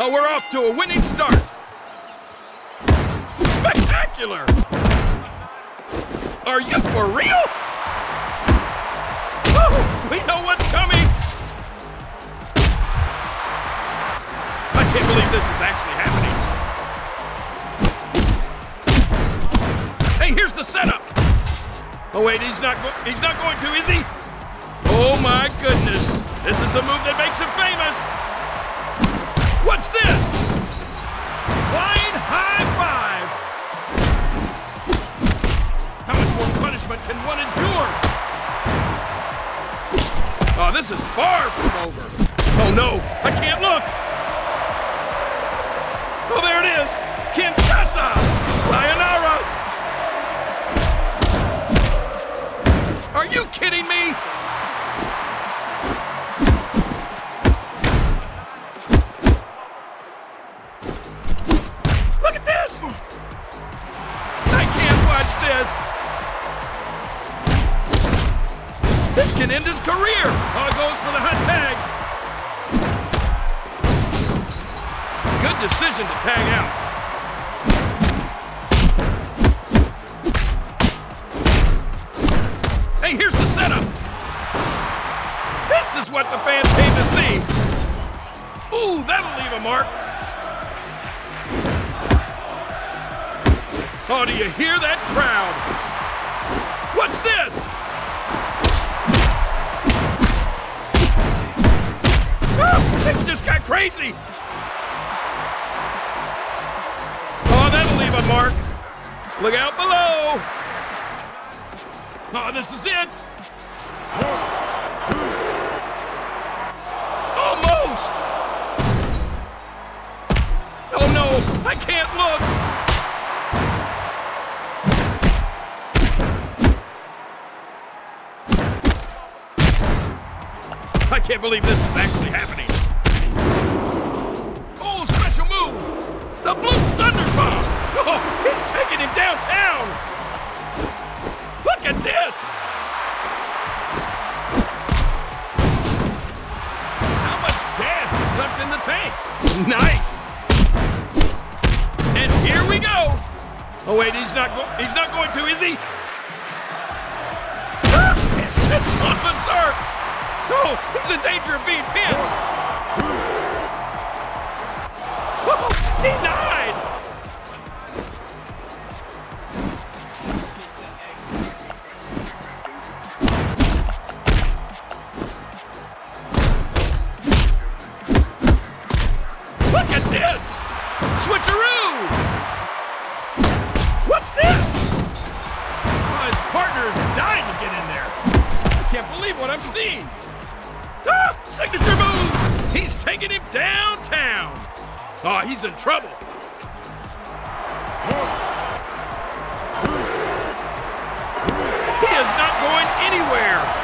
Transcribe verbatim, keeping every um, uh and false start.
Oh, we're off to a winning start. Spectacular! Are you for real? Oh, we know what's coming! I can't believe this is actually happening. Hey, here's the setup! Oh wait, he's not go- he's not going to, is he? Oh my goodness! This is the move that makes him famous! What's this? Flying high five! How much more punishment can one endure? Oh, this is far from over. Oh no, I can't look! Oh, there it is! Kinsessa! Sayonara! Are you kidding me? Can end his career. Oh, it goes for the hot tag. Good decision to tag out. Hey, here's the setup. This is what the fans came to see. Ooh, that'll leave a mark. Oh, do you hear that crowd? What's this? Things just got crazy! Oh, that'll leave a mark! Look out below! Oh, this is it! One, two. Almost! Oh no, I can't look! I can't believe this is actually happening! The blue thunder bomb! Oh, he's taking him downtown! Look at this! How much gas is left in the tank? Nice! And here we go! Oh wait, he's not go he's not going to, is he? Ah, it's just gone berserk! Oh, he's in danger of being pinned! Denied! Look at this! Switcheroo! What's this? Oh, his partner is dying to get in there. I can't believe what I'm seeing. Ah! Signature move! He's taking him downtown. Oh, he's in trouble. One, two, three. He is not going anywhere.